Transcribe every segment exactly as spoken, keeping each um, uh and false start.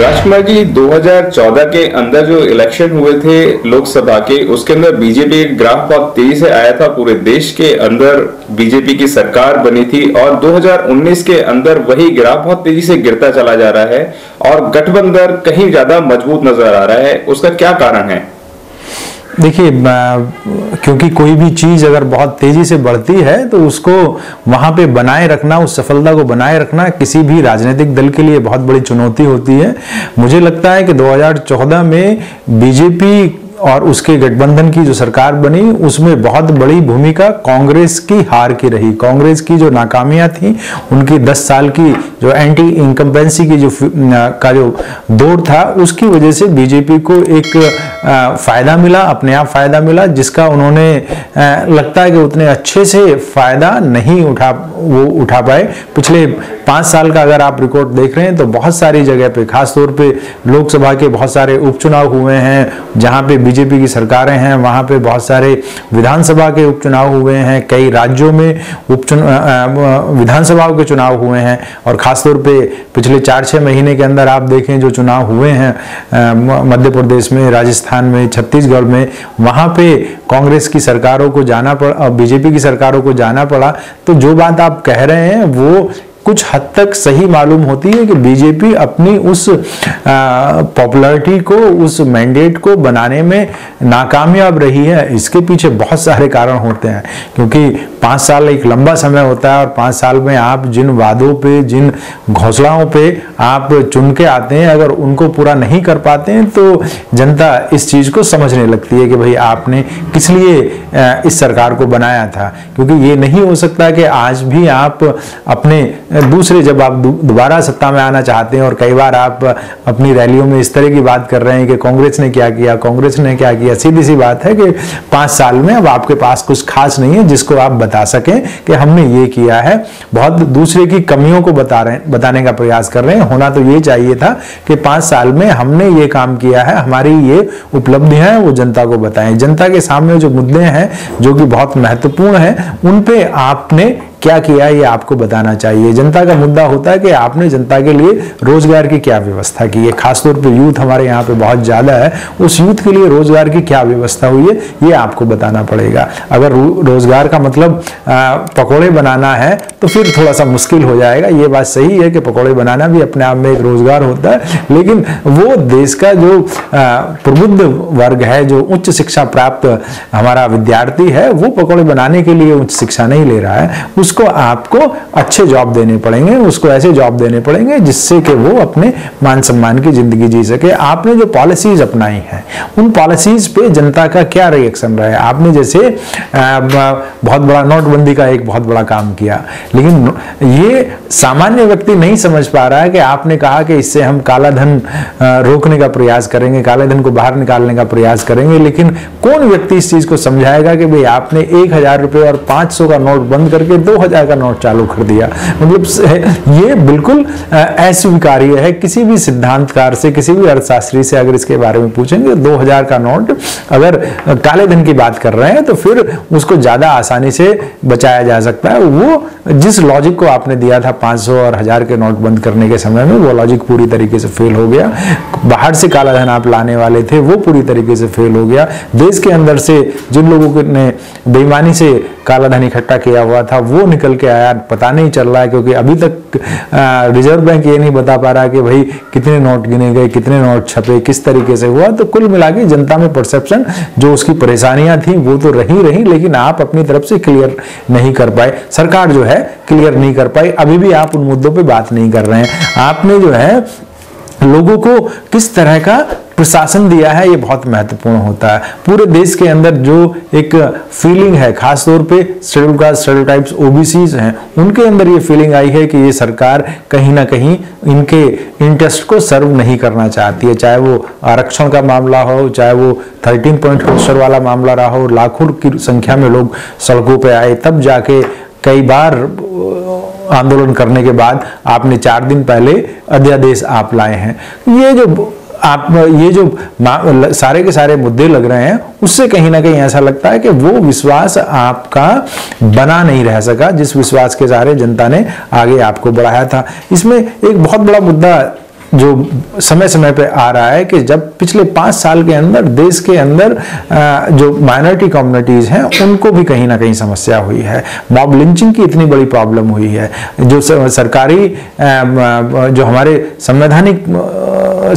राजकुमार जी, दो हज़ार चौदह के अंदर जो इलेक्शन हुए थे लोकसभा के, उसके अंदर बीजेपी का ग्राफ बहुत तेजी से आया था। पूरे देश के अंदर बीजेपी की सरकार बनी थी और दो हज़ार उन्नीस के अंदर वही ग्राफ बहुत तेजी से गिरता चला जा रहा है और गठबंधन कहीं ज्यादा मजबूत नजर आ रहा है। उसका क्या कारण है? देखिए, क्योंकि कोई भी चीज़ अगर बहुत तेज़ी से बढ़ती है तो उसको वहाँ पे बनाए रखना, उस सफलता को बनाए रखना किसी भी राजनीतिक दल के लिए बहुत बड़ी चुनौती होती है। मुझे लगता है कि दो हज़ार चौदह में बीजेपी और उसके गठबंधन की जो सरकार बनी उसमें बहुत बड़ी भूमिका कांग्रेस की हार की रही। कांग्रेस की जो नाकामियां थी, उनकी दस साल की जो एंटी इनकम्बेंसी की जो का जो दौर था, उसकी वजह से बीजेपी को एक फ़ायदा मिला, अपने आप फ़ायदा मिला, जिसका उन्होंने लगता है कि उतने अच्छे से फ़ायदा नहीं उठा वो उठा पाए। पिछले पाँच साल का अगर आप रिकॉर्ड देख रहे हैं तो बहुत सारी जगह पर, ख़ासतौर पर लोकसभा के बहुत सारे उपचुनाव हुए हैं जहाँ पर बीजेपी की सरकारें हैं, वहाँ पे बहुत सारे विधानसभा के उपचुनाव हुए हैं, कई राज्यों में उपचुनाव विधानसभाओं के चुनाव हुए हैं और ख़ासतौर पे पिछले चार छः महीने के अंदर आप देखें जो चुनाव हुए हैं मध्य प्रदेश में, राजस्थान में, छत्तीसगढ़ में, वहाँ पे कांग्रेस की सरकारों को जाना पड़ा, बीजेपी की सरकारों को जाना पड़ा। तो जो बात आप कह रहे हैं वो कुछ हद तक सही मालूम होती है कि बीजेपी अपनी उस पॉपुलैरिटी को, उस मैंडेट को बनाने में नाकामयाब रही है। इसके पीछे बहुत सारे कारण होते हैं, क्योंकि पाँच साल एक लंबा समय होता है और पाँच साल में आप जिन वादों पे, जिन घोषणाओं पे आप चुन के आते हैं, अगर उनको पूरा नहीं कर पाते हैं तो जनता इस चीज़ को समझने लगती है कि भाई आपने किस लिए इस सरकार को बनाया था। क्योंकि ये नहीं हो सकता कि आज भी आप अपने दूसरे, जब आप दोबारा सत्ता में आना चाहते हैं और कई बार आप अपनी रैलियों में इस तरह की बात कर रहे हैं कि कांग्रेस ने क्या किया, कांग्रेस ने क्या किया। सीधी सी बात है कि पाँच साल में अब आपके पास कुछ खास नहीं है जिसको आप बता सकें कि हमने ये किया है। बहुत दूसरे की कमियों को बता रहे बताने का प्रयास कर रहे हैं। होना तो ये चाहिए था कि पाँच साल में हमने ये काम किया है, हमारी ये उपलब्धियाँ हैं, वो जनता को बताएं। जनता के सामने जो मुद्दे हैं जो कि बहुत महत्वपूर्ण हैं, उन पर आपने क्या किया ये आपको बताना चाहिए। जनता का मुद्दा होता है कि आपने जनता के लिए रोजगार की क्या व्यवस्था की है, खासतौर पर यूथ हमारे यहाँ पे बहुत ज़्यादा है, उस यूथ के लिए रोजगार की क्या व्यवस्था हुई है ये आपको बताना पड़ेगा। अगर रोजगार का मतलब पकौड़े बनाना है तो फिर थोड़ा सा मुश्किल हो जाएगा। ये बात सही है कि पकौड़े बनाना भी अपने आप में एक रोजगार होता है, लेकिन वो देश का जो प्रबुद्ध वर्ग है, जो उच्च शिक्षा प्राप्त हमारा विद्यार्थी है, वो पकौड़े बनाने के लिए उच्च शिक्षा नहीं ले रहा है। उस उसको आपको अच्छे जॉब देने पड़ेंगे, उसको ऐसे जॉब देने पड़ेंगे जिससे कि वो अपने मान सम्मान की जिंदगी जी सके। आपने जो पॉलिसीज अपनाई हैं, उन पॉलिसीज पे जनता का क्या रिएक्शन रहा है? आपने जैसे बहुत बड़ा नोटबंदी का एक बहुत बड़ा काम किया, लेकिन ये सामान्य व्यक्ति नहीं समझ पा रहा है कि आपने कहा कि इससे हम काला धन रोकने का प्रयास करेंगे, काले धन को बाहर निकालने का प्रयास करेंगे, लेकिन कौन व्यक्ति इस चीज़ को समझाएगा कि भाई आपने एक हज़ार रुपये और पाँच सौ का नोट बंद करके दो हजार का नोट चालू कर दिया। मतलब ये बिल्कुल अस्वीकार्य है। किसी भी सिद्धांतकार से, किसी भी अर्थशास्त्री से अगर इसके बारे में पूछेंगे, दो हजार का नोट अगर काले धन की बात कर रहे हैं तो फिर उसको ज्यादा आसानी से बचाया जा सकता है। वो जिस लॉजिक को आपने दिया था पाँच सौ और हजार के नोट बंद करने के समय में, वो लॉजिक पूरी तरीके से फेल हो गया। बाहर से काला धन आप लाने वाले थे, वो पूरी तरीके से फेल हो गया। देश के अंदर से जिन लोगों ने बेईमानी से काला धन इकट्ठा किया हुआ था वो निकल के आया, पता नहीं चल रहा है, क्योंकि अभी तक रिजर्व बैंक ये नहीं बता पा रहा कि भाई कितने नोट गिने गए, कितने नोट छपे, किस तरीके से हुआ। तो कुल मिला के जनता में परसेप्शन, जो उसकी परेशानियां थी वो तो रही रही, लेकिन आप अपनी तरफ से क्लियर नहीं कर पाए, सरकार जो है क्लियर नहीं कर पाई। अभी भी आप उन मुद्दों पर बात नहीं कर रहे हैं। आपने जो है लोगों को किस तरह का प्रशासन दिया है, ये बहुत महत्वपूर्ण होता है। पूरे देश के अंदर जो एक फीलिंग है, खासतौर पे schedule caste, schedule types, OBCs हैं, उनके अंदर ये फीलिंग आई है कि ये सरकार कहीं ना कहीं इनके इंटरेस्ट को सर्व नहीं करना चाहती है। चाहे वो आरक्षण का मामला हो, चाहे वो थर्टीन पॉइंट रोस्टर वाला मामला रहा हो, लाखों की संख्या में लोग सड़कों पर आए, तब जाके कई बार आंदोलन करने के बाद आपने चार दिन पहले अध्यादेश आप लाए हैं। ये जो आप ये जो सारे के सारे मुद्दे लग रहे हैं, उससे कहीं ना कहीं ऐसा लगता है कि वो विश्वास आपका बना नहीं रह सका जिस विश्वास के सहारे जनता ने आगे आपको बढ़ाया था। इसमें एक बहुत बड़ा मुद्दा जो समय समय पे आ रहा है कि जब पिछले पाँच साल के अंदर देश के अंदर जो माइनॉरिटी कम्युनिटीज़ हैं उनको भी कहीं ना कहीं समस्या हुई है, मॉब लिंचिंग की इतनी बड़ी प्रॉब्लम हुई है, जो सरकारी जो हमारे संवैधानिक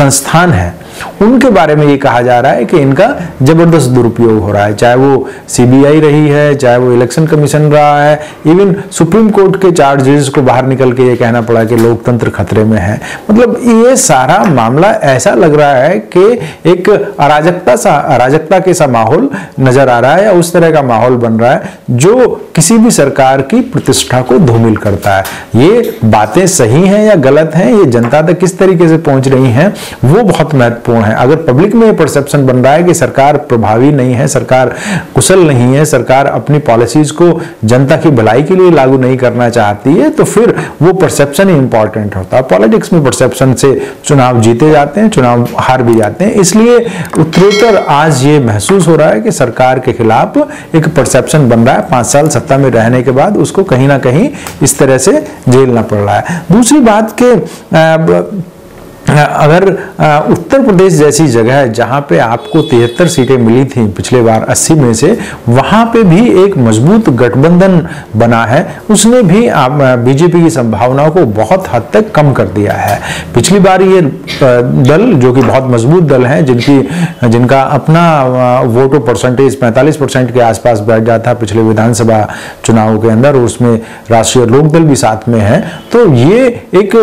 संस्थान हैं उनके बारे में ये कहा जा रहा है कि इनका जबरदस्त दुरुपयोग हो रहा है, चाहे वो सीबीआई रही है, चाहे वो इलेक्शन कमीशन रहा है, इवन सुप्रीम कोर्ट के चार जजेस को बाहर निकल के ये कहना पड़ा कि लोकतंत्र खतरे में है। मतलब ये सारा मामला ऐसा लग रहा है कि एक अराजकता सा अराजकता के सा माहौल नजर आ रहा है या उस तरह का माहौल बन रहा है जो किसी भी सरकार की प्रतिष्ठा को धूमिल करता है। ये बातें सही हैं या गलत हैं, ये जनता तक किस तरीके से पहुंच रही हैं, वो बहुत महत्वपूर्ण है। अगर पब्लिक में ये परसेप्शन बन रहा है कि सरकार प्रभावी नहीं है, सरकार कुशल नहीं है, सरकार अपनी पॉलिसीज को जनता की भलाई के लिए लागू नहीं करना चाहती है, तो फिर वो परसेप्शन ही इंपॉर्टेंट होता है। पॉलिटिक्स में परसेप्शन से चुनाव जीते जाते हैं, चुनाव हार भी जाते हैं। इसलिए उत्तरोत्तर आज ये महसूस हो रहा है कि सरकार के खिलाफ एक परसेप्शन बन रहा है, पांच साल सत्ता में रहने के बाद उसको कहीं ना कहीं इस तरह से झेलना पड़ रहा है। दूसरी बात के अगर उत्तर प्रदेश जैसी जगह जहाँ पे आपको तिहत्तर सीटें मिली थी पिछले बार अस्सी में से, वहाँ पे भी एक मजबूत गठबंधन बना है, उसने भी आप बीजेपी की संभावनाओं को बहुत हद तक कम कर दिया है। पिछली बार ये दल जो कि बहुत मजबूत दल है, जिनकी जिनका अपना वोटो परसेंटेज पैंतालीस परसेंट के आसपास बैठ जाता पिछले विधानसभा चुनाव के अंदर, उसमें राष्ट्रीय लोकदल भी साथ में है, तो ये एक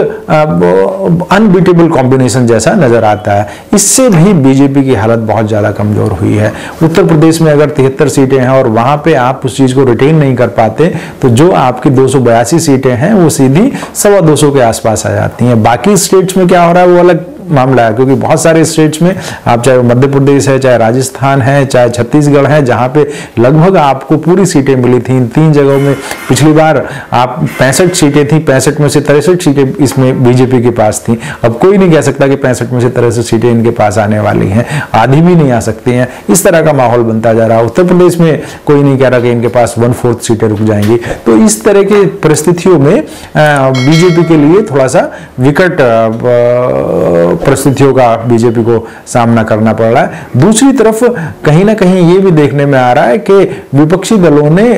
अनबीटेबल कॉम्बिनेशन जैसा नजर आता है। इससे भी बीजेपी की हालत बहुत ज्यादा कमजोर हुई है। उत्तर प्रदेश में अगर तिहत्तर सीटें हैं और वहां पे आप उस चीज को रिटेन नहीं कर पाते, तो जो आपकी दो सौ बयासी सीटें हैं वो सीधी सवा दो सौ के आसपास आ जाती हैं। बाकी स्टेट्स में क्या हो रहा है वो अलग मामला है, क्योंकि बहुत सारे स्टेट्स में आप, चाहे मध्य प्रदेश है, चाहे राजस्थान है, चाहे छत्तीसगढ़ है, जहाँ पे लगभग आपको पूरी सीटें मिली थी। तीन जगहों में पिछली बार आप पैंसठ सीटें थी, पैंसठ में से तिरसठ सीटें इसमें बीजेपी के पास थी। अब कोई नहीं कह सकता कि पैंसठ में से तिरसठ सीटें इनके पास आने वाली हैं, आधी भी नहीं आ सकती हैं। इस तरह का माहौल बनता जा रहा है। उत्तर प्रदेश में कोई नहीं कह रहा कि इनके पास वन फोर्थ सीटें रुक जाएंगी। तो इस तरह की परिस्थितियों में बीजेपी के लिए थोड़ा सा विकट परिस्थितियों का बीजेपी को सामना करना पड़ रहा है। दूसरी तरफ कहीं ना कहीं ये भी देखने में आ रहा है कि विपक्षी दलों ने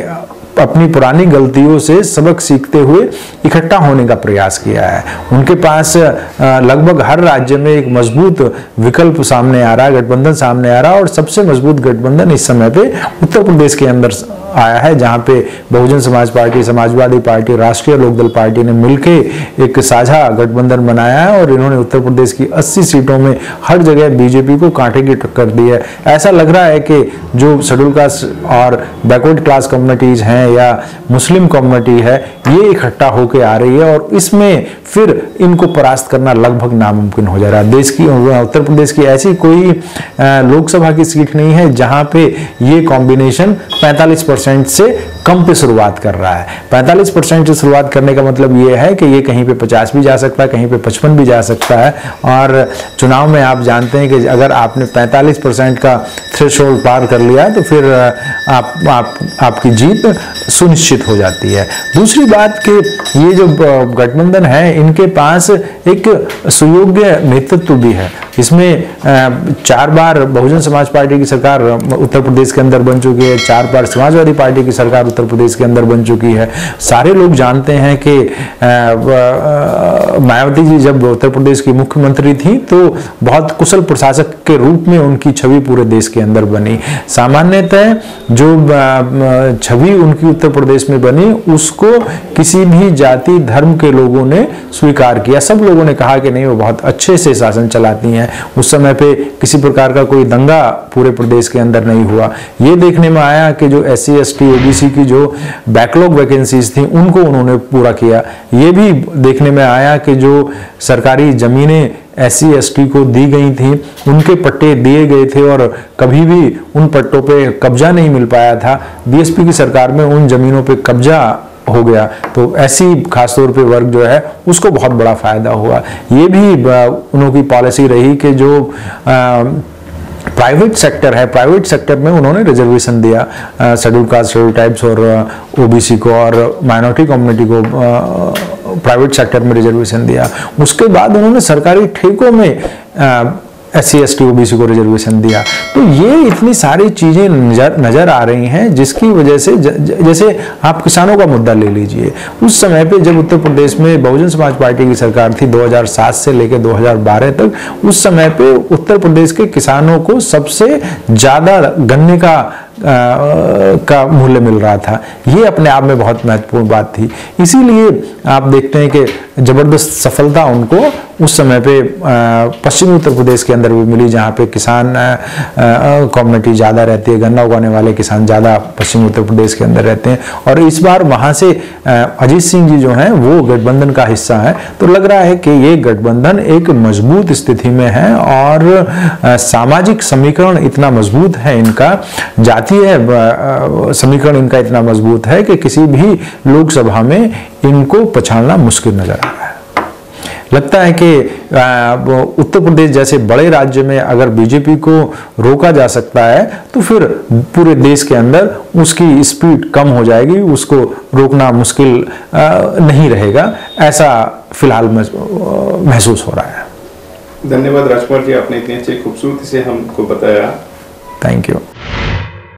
अपनी पुरानी गलतियों से सबक सीखते हुए इकट्ठा होने का प्रयास किया है। उनके पास लगभग हर राज्य में एक मजबूत विकल्प सामने आ रहा है, गठबंधन सामने आ रहा है, और सबसे मजबूत गठबंधन इस समय पे उत्तर प्रदेश के अंदर आया है, जहाँ पे बहुजन समाज पार्टी, समाजवादी पार्टी, राष्ट्रीय लोकदल पार्टी ने मिलकर एक साझा गठबंधन बनाया है और इन्होंने उत्तर प्रदेश की अस्सी सीटों में हर जगह बीजेपी को कांटे की टक्कर दी है। ऐसा लग रहा है कि जो शेड्यूल कास्ट और बैकवर्ड क्लास कम्युनिटीज़ हैं या मुस्लिम कम्युनिटी है, ये इकट्ठा होकर आ रही है और इसमें फिर इनको परास्त करना लगभग नामुमकिन हो जा रहा है। देश की, उत्तर प्रदेश की ऐसी कोई लोकसभा की सीट नहीं है जहाँ पे ये कॉम्बिनेशन पैंतालीस परसेंट से कम पे शुरुआत कर रहा है। पैंतालीस परसेंट से शुरुआत करने का मतलब ये है कि ये कहीं पे पचास भी जा सकता है, कहीं पे पचपन भी जा सकता है। और चुनाव में आप जानते हैं कि अगर आपने पैंतालीस परसेंट का थ्रेशोल्ड पार कर लिया तो फिर आप, आप आपकी जीत सुनिश्चित हो जाती है। दूसरी बात कि ये जो गठबंधन है, इनके पास एक सुयोग्य नेतृत्व भी है। इसमें चार बार बहुजन समाज पार्टी की सरकार उत्तर प्रदेश के अंदर बन चुकी है, चार बार समाजवादी पार्टी की सरकार उत्तर प्रदेश के अंदर बन चुकी है। सारे लोग जानते हैं कि मायावती जी जब उत्तर प्रदेश की मुख्यमंत्री थी तो बहुत कुशल प्रशासक के रूप में उनकी छवि पूरे देश के अंदर बनी। सामान्यतः जो छवि उनकी उत्तर प्रदेश में बनी उसको किसी भी जाति धर्म के लोगों ने स्वीकार किया। सब लोगों ने कहा कि नहीं, वो बहुत अच्छे से शासन चलाती हैं। उस समय पे किसी प्रकार का कोई दंगा पूरे प्रदेश के अंदर नहीं हुआ। ये देखने में आया कि जो S C S T OBC की जो बैकलॉग वैकेंसीज थी उनको उन्होंने पूरा किया। ये भी देखने में आया कि जो सरकारी जमीनें एस सी एस टी को दी गई थी उनके पट्टे दिए गए थे और कभी भी उन पट्टों पे कब्जा नहीं मिल पाया था। बीएसपी की सरकार में उन जमीनों पे कब्जा हो गया, तो ऐसी खासतौर पे वर्ग जो है उसको बहुत बड़ा फायदा हुआ। ये भी उनकी पॉलिसी रही कि जो आ, प्राइवेट सेक्टर है, प्राइवेट सेक्टर में उन्होंने रिजर्वेशन दिया शेड्यूल कास्ट, शेड्यूल टाइप्स और ओबीसी को और माइनॉरिटी कम्युनिटी को आ, प्राइवेट सेक्टर में रिजर्वेशन दिया। उसके बाद उन्होंने सरकारी ठेकों में एससी एसटी ओबीसी को रिजर्वेशन दिया। तो ये इतनी सारी चीजें नजर नजर आ रही हैं जिसकी वजह से ज, ज, जैसे आप किसानों का मुद्दा ले लीजिए। उस समय पे जब उत्तर प्रदेश में बहुजन समाज पार्टी की सरकार थी दो हज़ार सात से लेकर दो हज़ार बारह तक, उस समय पे उत्तर प्रदेश के किसानों को सबसे ज्यादा गन्ने का आ, का मूल्य मिल रहा था। ये अपने आप में बहुत महत्वपूर्ण बात थी। इसीलिए आप देखते हैं कि जबरदस्त सफलता उनको उस समय पे पश्चिमी उत्तर प्रदेश के अंदर भी मिली, जहाँ पे किसान कम्युनिटी ज़्यादा रहती है, गन्ना उगाने वाले किसान ज़्यादा पश्चिमी उत्तर प्रदेश के अंदर रहते हैं। और इस बार वहाँ से अजीत सिंह जी जो हैं वो गठबंधन का हिस्सा है। तो लग रहा है कि ये गठबंधन एक मजबूत स्थिति में है और सामाजिक समीकरण इतना मजबूत है, इनका जाति है समीकरण इनका इतना मजबूत है कि किसी भी लोकसभा में इनको पछाड़ना मुश्किल नजर आ रहा है। लगता है कि उत्तर प्रदेश जैसे बड़े राज्य में अगर बीजेपी को रोका जा सकता है तो फिर पूरे देश के अंदर उसकी स्पीड कम हो जाएगी, उसको रोकना मुश्किल नहीं रहेगा। ऐसा फिलहाल महसूस हो रहा है। धन्यवाद राजपाल जी, आपने इतनी अच्छी खूबसूरती से हमको बताया। Thank you.